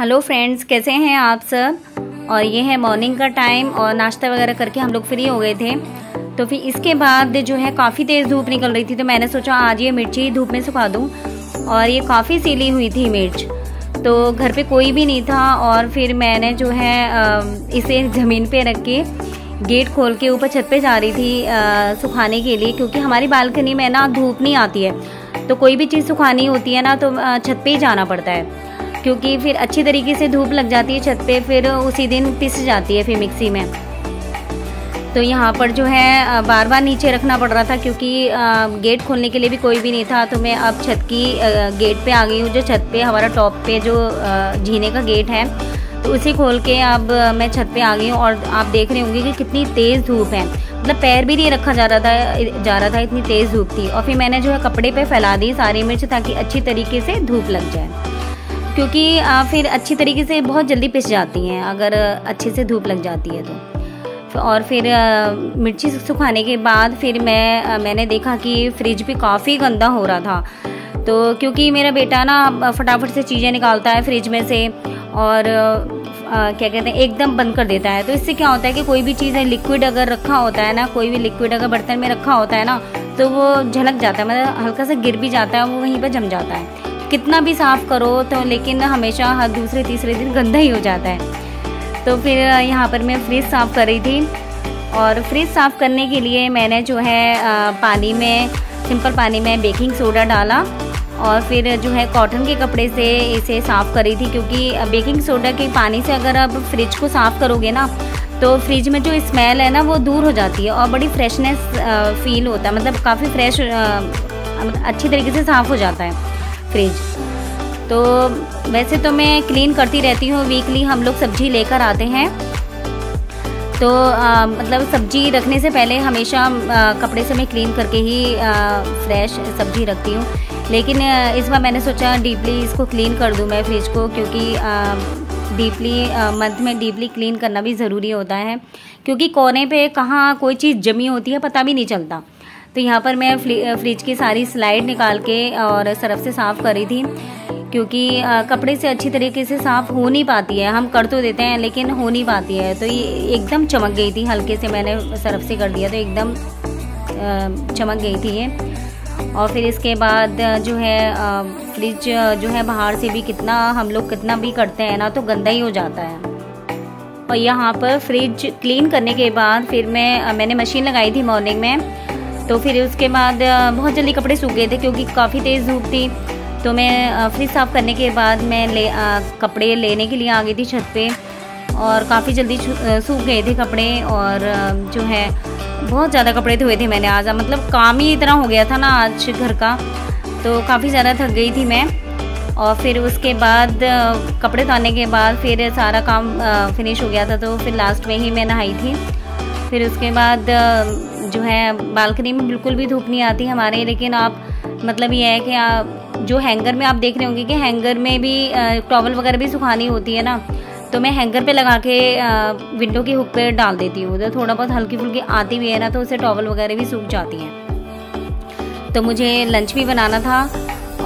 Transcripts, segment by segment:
Hello friends, कैसे हैं आप सब। और ये है मॉर्निंग का टाइम और नाश्ता वगैरह करके हम लोग फ्री हो गए थे। तो फिर इसके बाद जो है काफ़ी तेज़ धूप निकल रही थी, तो मैंने सोचा आज ये मिर्ची धूप में सुखा दूं। और ये काफ़ी सीली हुई थी मिर्च, तो घर पे कोई भी नहीं था। और फिर मैंने जो है इसे ज़मीन पे रख के गेट खोल के ऊपर छत पे जा रही थी सुखाने के लिए, क्योंकि हमारी बालकनी में ना धूप नहीं आती है। तो कोई भी चीज़ सुखानी होती है ना तो छत पे ही जाना पड़ता है, क्योंकि फिर अच्छी तरीके से धूप लग जाती है छत पे, फिर उसी दिन पिस जाती है फिर मिक्सी में। तो यहाँ पर जो है बार बार नीचे रखना पड़ रहा था, क्योंकि गेट खोलने के लिए भी कोई भी नहीं था। तो मैं अब छत की गेट पे आ गई हूँ, जो छत पे हमारा टॉप पे जो जीने का गेट है, तो उसे खोल के अब मैं छत पे आ गई हूँ। और आप देख रहे होंगे कि कितनी तेज़ धूप है, मतलब पैर भी नहीं रखा जा रहा था, इतनी तेज़ धूप थी। और फिर मैंने जो है कपड़े पे फैला दी सारी मिर्च, ताकि अच्छी तरीके से धूप लग जाए, क्योंकि फिर अच्छी तरीके से बहुत जल्दी पिस जाती हैं अगर अच्छे से धूप लग जाती है तो। और फिर मिर्ची सुखाने के बाद फिर मैंने देखा कि फ्रिज भी काफ़ी गंदा हो रहा था, तो क्योंकि मेरा बेटा ना फटाफट से चीज़ें निकालता है फ्रिज में से और क्या कहते हैं एकदम बंद कर देता है। तो इससे क्या होता है कि कोई भी चीज़ है लिक्विड अगर रखा होता है ना, कोई भी लिक्विड अगर बर्तन में रखा होता है ना, तो वो झलक जाता है, मतलब हल्का सा गिर भी जाता है, वो वहीं पर जम जाता है। कितना भी साफ़ करो तो लेकिन हमेशा हर दूसरे तीसरे दिन गंदा ही हो जाता है। तो फिर यहाँ पर मैं फ्रिज साफ़ कर रही थी। और फ्रिज साफ़ करने के लिए मैंने जो है पानी में, सिंपल पानी में बेकिंग सोडा डाला और फिर जो है कॉटन के कपड़े से इसे साफ़ करी थी, क्योंकि बेकिंग सोडा के पानी से अगर आप फ्रिज को साफ़ करोगे ना तो फ्रिज में जो स्मेल है ना वो दूर हो जाती है और बड़ी फ्रेशनेस फील होता है, मतलब काफ़ी फ्रेश, मतलब अच्छी तरीके से साफ़ हो जाता है फ्रिज। तो वैसे तो मैं क्लीन करती रहती हूँ, वीकली हम लोग सब्ज़ी लेकर आते हैं, तो मतलब सब्ज़ी रखने से पहले हमेशा कपड़े से मैं क्लीन करके ही फ्रेश सब्ज़ी रखती हूँ। लेकिन इस बार मैंने सोचा डीपली इसको क्लीन कर दूँ मैं फ्रिज को, क्योंकि डीपली मंथ में डीपली क्लीन करना भी ज़रूरी होता है, क्योंकि कोने पे कहाँ कोई चीज़ जमी होती है पता भी नहीं चलता। तो यहाँ पर मैं फ्रिज की सारी स्लाइड निकाल के और सरफ से साफ़ कर रही थी, क्योंकि कपड़े से अच्छी तरीके से साफ़ हो नहीं पाती है। हम कर तो देते हैं लेकिन हो नहीं पाती है। तो ये एकदम चमक गई थी, हल्के से मैंने सरफ से कर दिया तो एकदम चमक गई थी ये। और फिर इसके बाद जो है फ्रिज जो है बाहर से भी हम लोग कितना भी करते हैं ना तो गंदा ही हो जाता है। और यहाँ पर फ्रिज क्लीन करने के बाद फिर मैंने मशीन लगाई थी मॉर्निंग में, तो फिर उसके बाद बहुत जल्दी कपड़े सूख गए थे, क्योंकि काफ़ी तेज़ धूप थी। तो मैं फ्रिज साफ़ करने के बाद मैं कपड़े लेने के लिए आ गई थी छत पे, और काफ़ी जल्दी सूख गए थे कपड़े। और जो है बहुत ज़्यादा कपड़े धोए थे मैंने आज, मतलब काम ही इतना हो गया था ना आज घर का, तो काफ़ी ज़्यादा थक गई थी मैं। और फिर उसके बाद कपड़े धोने के बाद फिर सारा काम फिनिश हो गया था, तो फिर लास्ट में ही मैं नहाई थी। फिर उसके बाद जो है बालकनी में बिल्कुल भी धूप नहीं आती हमारे, लेकिन आप मतलब ये है कि आप जो हैंगर में आप देख रहे होंगे कि हैंगर में भी टॉवल वगैरह भी सुखानी होती है ना, तो मैं हैंगर पे लगा के विंडो की हुक पे डाल देती हूँ। उधर थोड़ा बहुत हल्की फुल्की आती भी है ना तो उससे टॉवल वगैरह भी सूख जाती हैं। तो मुझे लंच भी बनाना था,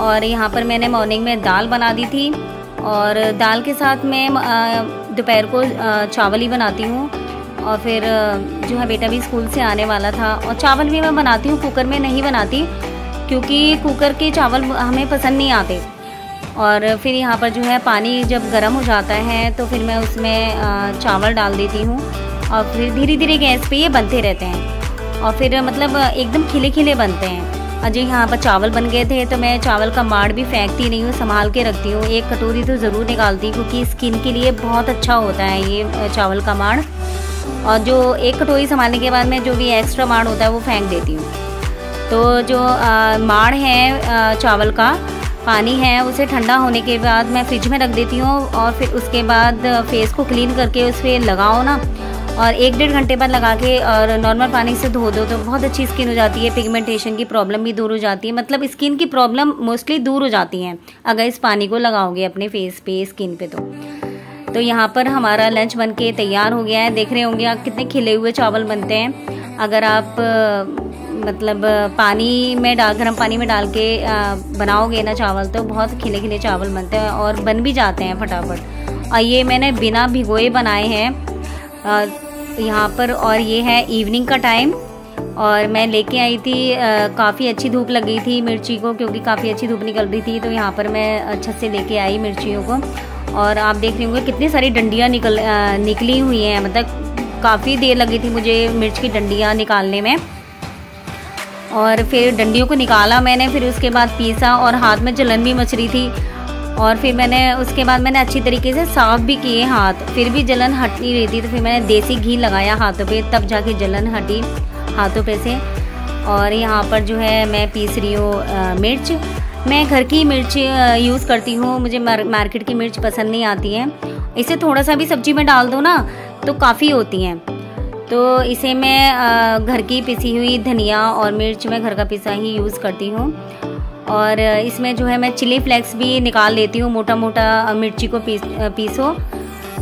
और यहाँ पर मैंने मॉर्निंग में दाल बना दी थी, और दाल के साथ मैं दोपहर को चावल ही बनाती हूँ। और फिर जो है बेटा भी स्कूल से आने वाला था, और चावल भी मैं बनाती हूँ, कुकर में नहीं बनाती, क्योंकि कुकर के चावल हमें पसंद नहीं आते। और फिर यहाँ पर जो है पानी जब गर्म हो जाता है तो फिर मैं उसमें चावल डाल देती हूँ, और फिर धीरे धीरे गैस पे ये बनते रहते हैं, और फिर मतलब एकदम खिले खिले बनते हैं। और जो यहाँ पर चावल बन गए थे तो मैं चावल का माड़ भी फेंकती नहीं हूँ, संभाल के रखती हूँ। एक कटोरी तो ज़रूर निकालती हूँ, क्योंकि स्किन के लिए बहुत अच्छा होता है ये चावल का माड़। और जो एक कटोरी संभालने के बाद मैं जो भी एक्स्ट्रा माड़ होता है वो फेंक देती हूँ। तो जो माड़ है चावल का पानी है, उसे ठंडा होने के बाद मैं फ्रिज में रख देती हूँ। और फिर उसके बाद फेस को क्लीन करके उस पर लगाओ ना, और एक डेढ़ घंटे बाद लगा के और नॉर्मल पानी से धो दो तो बहुत अच्छी स्किन हो जाती है, पिगमेंटेशन की प्रॉब्लम भी दूर हो जाती है, मतलब स्किन की प्रॉब्लम मोस्टली दूर हो जाती है अगर इस पानी को लगाओगे अपने फेस पे, स्किन पे। तो यहाँ पर हमारा लंच बन के तैयार हो गया है। देख रहे होंगे आप कितने खिले हुए चावल बनते हैं। अगर आप मतलब पानी में डाल, गर्म पानी में डाल के बनाओगे ना चावल, तो बहुत खिले खिले चावल बनते हैं और बन भी जाते हैं फटाफट। और ये मैंने बिना भिगोए बनाए हैं यहाँ पर। और ये है इवनिंग का टाइम और मैं लेके आई थी, काफ़ी अच्छी धूप लग गई थी मिर्ची को, क्योंकि काफ़ी अच्छी धूप निकल रही थी। तो यहाँ पर मैं अच्छे से लेके आई मिर्चियों को और आप देख रहे होंगे कितनी सारी डंडियाँ निकली हुई हैं। मतलब काफ़ी देर लगी थी मुझे मिर्च की डंडियाँ निकालने में। और फिर डंडियों को निकाला मैंने, फिर उसके बाद पीसा और हाथ में जलन भी मच रही थी। और फिर मैंने उसके बाद मैंने अच्छी तरीके से साफ़ भी किए हाथ, फिर भी जलन हट नहीं रही थी। तो फिर मैंने देसी घी लगाया हाथों पे, तब जाके जलन हटी हाथों पे से। और यहाँ पर जो है मैं पीस रही हूँ मिर्च। मैं घर की मिर्च यूज़ करती हूँ, मुझे मार्केट की मिर्च पसंद नहीं आती है। इसे थोड़ा सा भी सब्जी में डाल दो ना तो काफ़ी होती हैं। तो इसे मैं घर की पिसी हुई धनिया और मिर्च, मैं घर का पिसा ही यूज़ करती हूँ। और इसमें जो है मैं चिली फ्लेक्स भी निकाल लेती हूँ, मोटा मोटा मिर्ची को पीसो।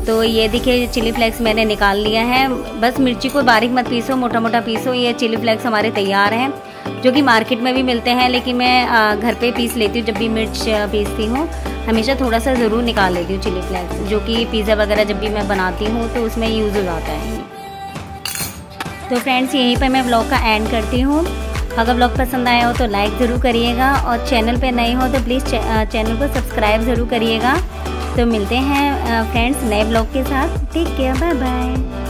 तो ये देखिए चिली फ्लेक्स मैंने निकाल लिया है। बस मिर्ची को बारीक मत पीसो, मोटा मोटा पीसो। ये चिली फ्लेक्स हमारे तैयार हैं, जो कि मार्केट में भी मिलते हैं, लेकिन मैं घर पे पीस लेती हूँ। जब भी मिर्च पीसती हूँ हमेशा थोड़ा सा ज़रूर निकाल लेती हूँ चिली फ्लेक्स, जो कि पिज़्ज़ा वगैरह जब भी मैं बनाती हूँ तो उसमें यूज़ हो जाता है। तो फ्रेंड्स यहीं पर मैं ब्लॉग का एंड करती हूँ। अगर ब्लॉग पसंद आया हो तो लाइक ज़रूर करिएगा और चैनल पर नए हो तो प्लीज़ चैनल को सब्सक्राइब ज़रूर करिएगा। तो मिलते हैं फ्रेंड्स नए ब्लॉग के साथ। Take care, bye bye.